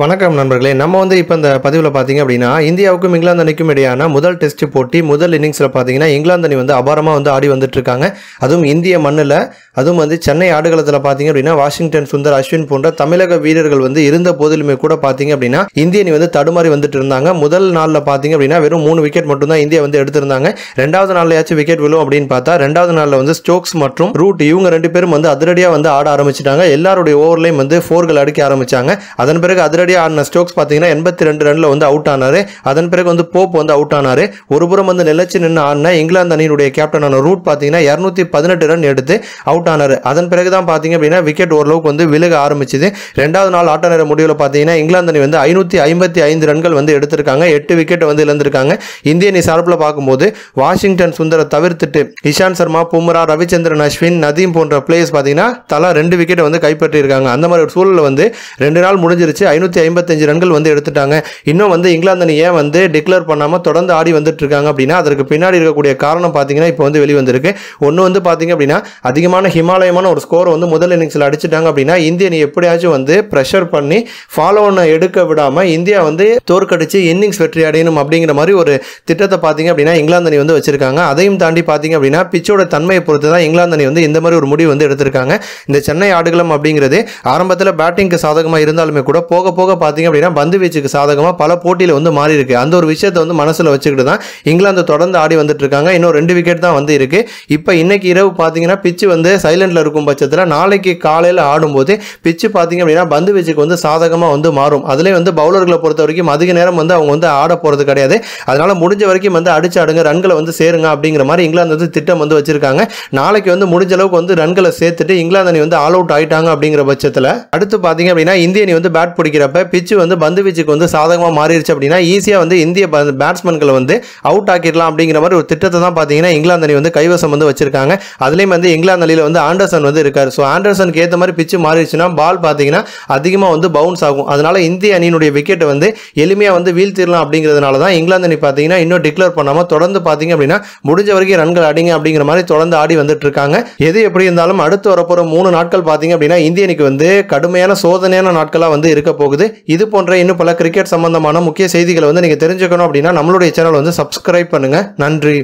வணக்கம் நண்பர்களே, நம்ம வந்து இப்போ இந்த பதிவில் பார்த்தீங்க அப்படின்னா இந்தியாவுக்கும் இங்கிலாந்து அணிக்கும் இடையான முதல் டெஸ்ட் போட்டி முதல் இன்னிங்ஸில் பார்த்தீங்கன்னா இங்கிலாந்து அணி வந்து அபாரமாக வந்து ஆடி வந்துட்டுருக்காங்க. அதுவும் இந்திய மண்ணில், அதுவும் வந்து சென்னை ஆடுகளத்தில் பார்த்தீங்க அப்படின்னா வாஷிங்டன் சுந்தர், அஸ்வின் போன்ற தமிழக வீரர்கள் வந்து இருந்த போதிலுமே கூட பார்த்தீங்க அப்படின்னா இந்திய அணி வந்து தடுமாறி வந்துட்டு இருந்தாங்க. முதல் நாளில் பார்த்தீங்க அப்படின்னா வெறும் 3 விக்கெட் மட்டும்தான் இந்தியா வந்து எடுத்திருந்தாங்க. ரெண்டாவது நாள்லையாச்சும் விக்கெட் விழும் அப்படின்னு பார்த்தா ரெண்டாவது நாளில் வந்து ஸ்டோக்ஸ் மற்றும் ரூட் இவங்க 2 பேரும் வந்து அதிரடியாக வந்து ஆட ஆரம்பிச்சிட்டாங்க. எல்லாருடைய ஓவர்லையும் வந்து 4கள் அடிக்க ஆரம்பித்தாங்க. அதன் பிறகு அதிரடி ஆன ஸ்டோக்ஸ் பாத்தீங்கன்னா 82 ரன்ல வந்து அவுட் ஆனாரு. அதன் பிறகு வந்து போப் வந்து அவுட் ஆனாரு. ஒருபுறம் வந்து நிலைச்சு நின்று ஆடின இங்கிலாந்து அணியினுடைய கேப்டனான ரூட் பாத்தீங்கன்னா 218 ரன் எடுத்து அவுட் ஆனாரு. அதன் பிறகுதான் பாத்தீங்க அப்படின்னா விக்கெட் ஓரளவுக்கு வந்து விலக ஆரம்பிச்சது. ரெண்டாவது நாள் ஆட்ட நேர முடிவில் பாத்தீங்கன்னா இங்கிலாந்து அணி வந்து 555 ரன்கள் வந்து எடுத்திருக்காங்க. 8 விக்கெட் வந்து இழந்திருக்காங்க. இந்திய அணி சார்பில் பார்க்கும்போது வாஷிங்டன் சுந்தரை தவிர்த்துட்டு இஷாந்த் சர்மா, பும்ரா, ரவிச்சந்திரன் அஸ்வின், நதீம் போன்ற பிளேயர்ஸ் பாத்தீங்கன்னா தலா 2 விக்கெட் வந்து கைப்பற்றியிருக்காங்க. அந்த மாதிரி ஒரு சூழல்ல வந்து 2 நாள் முடிஞ்சிருச்சு. 55 ரன்கள் வந்து எடுத்துட்டாங்க. இன்னும் வந்து இங்கிலாந்து அணி ஏன் வந்து டிக்ளேர் பண்ணாம தொடர்ந்து ஆடி வந்துட்டு இருக்காங்க அப்படின்னா அதற்கு பின்னாடி இருக்கக்கூடிய காரணம் பாத்தீங்கன்னா இப்போ வந்து வெளிவந்திருக்கு. ஒன்று வந்து பாத்தீங்க அப்படின்னா அதிகமான ஹிமாலயமான ஒரு ஸ்கோர் வந்து முதல் இன்னிங்ஸில் அடிச்சுட்டாங்க அப்படின்னா இந்திய அணி எப்படியாச்சும் வந்து ப்ரெஷர் பண்ணி ஃபாலோ ஒன்னை எடுக்க விடாம இந்தியா வந்து தோற்கடிச்சு இன்னிங்ஸ் வெற்றி அடையணும் அப்படிங்கிற மாதிரி ஒரு திட்டத்தை பாத்தீங்க அப்படின்னா இங்கிலாந்து அணி வந்து வச்சிருக்காங்க. அதையும் தாண்டி பாத்தீங்க அப்படின்னா பிச்சோட தன்மையை பொறுத்து தான் இங்கிலாந்து அணி வந்து இந்த மாதிரி ஒரு முடிவு வந்து எடுத்திருக்காங்க. இந்த சென்னை ஆடுகளம் அப்படிங்கிறது ஆரம்பத்தில் பேட்டிங்க்கு சாதகமாக இருந்தாலுமே கூட போக போக பாத்தீங்க அப்படின்னா பந்து வீச்சுக்கு சாதகமா பல போட்டியில வந்து மாறி இருக்கு. அந்த ஒரு விஷயத்தை வந்து மனசுல வச்சுக்கிட்டு தான் இங்கிலாந்து தொடர்ந்து ஆடி வந்துட்டு இருக்காங்க. இன்னும் 2 விக்கெட் தான் வந்து இருக்கு. இப்போ இன்னைக்கு இரவு பாத்தீங்கன்னா பிச்சு வந்து சைலண்ட்ல இருக்கும் பட்சத்தில் நாளைக்கு காலையில் ஆடும்போது பிச்சு பாத்தீங்க அப்படின்னா பந்து வீச்சுக்கு வந்து சாதகமா வந்து மாறும். அதுல வந்து பவுலர்களை பொறுத்த வரைக்கும் அதிக நேரம் வந்து அவங்க வந்து ஆட போறது கிடையாது. அதனால முடிஞ்ச வரைக்கும் வந்து அடிச்சு ஆடுங்க, ரன்களை வந்து சேருங்க அப்படிங்கிற மாதிரி இங்கிலாந்து வந்து திட்டம் வந்து வச்சிருக்காங்க. நாளைக்கு வந்து முடிஞ்ச அளவுக்கு வந்து ரன்களை சேர்த்துட்டு இங்கிலாந்து அணி வந்து ஆல் அவுட் ஆயிட்டாங்க அப்படிங்கிற பட்சத்தில் அடுத்து பாத்தீங்க அப்படின்னா இந்திய அணி வந்து பேட் பிடிக்கிற பிச்சு வந்து பந்து வீச்சுக்கு வந்து சாதகமாக மாறிடுச்சு அப்படின்னா ஈஸியாக வந்து இந்திய பேட்ஸ்மேன்களை வந்து அவுட் ஆக்கிடலாம் அப்படிங்கிற மாதிரி ஒரு திட்டத்தை தான் பார்த்தீங்கன்னா இங்கிலாந்து அணி வந்து கைவசம் வந்து வச்சிருக்காங்க. அதுலேயும் வந்து இங்கிலாந்து அணியில் வந்து ஆண்டர்சன் வந்து இருக்காரு. ஸோ ஆண்டர்சனுக்கு ஏற்ற மாதிரி பிச்சு மாறிடுச்சுன்னா பால் பார்த்தீங்கன்னா அதிகமாக வந்து பவுன்ஸ் ஆகும். அதனால இந்திய அணியினுடைய விக்கெட்டை வந்து எளிமையாக வந்து வீழ்த்திடலாம் அப்படிங்கிறதுனால தான் இங்கிலாந்து அணி பார்த்தீங்கன்னா இன்னும் டிக்ளேர் பண்ணாமல் தொடர்ந்து பார்த்தீங்க அப்படின்னா முடிஞ்ச வரைக்கும் ரன்கள் அடிங்க அப்படிங்கிற மாதிரி தொடர்ந்து ஆடி வந்துட்டு இருக்காங்க. எது எப்படி இருந்தாலும் அடுத்து வரப்போற 3 நாட்கள் பார்த்தீங்க அப்படின்னா இந்திய அணிக்கு வந்து கடுமையான சோதனையான நாட்களாக வந்து இருக்க போகுது. இது போன்ற இன்னும் பல கிரிக்கெட் சம்பந்தமான முக்கிய செய்திகளை வந்து நீங்க தெரிஞ்சுக்கணும் அப்படின்னா நம்மளுடைய சேனல் வந்து சப்ஸ்கிரைப் பண்ணுங்க. நன்றி.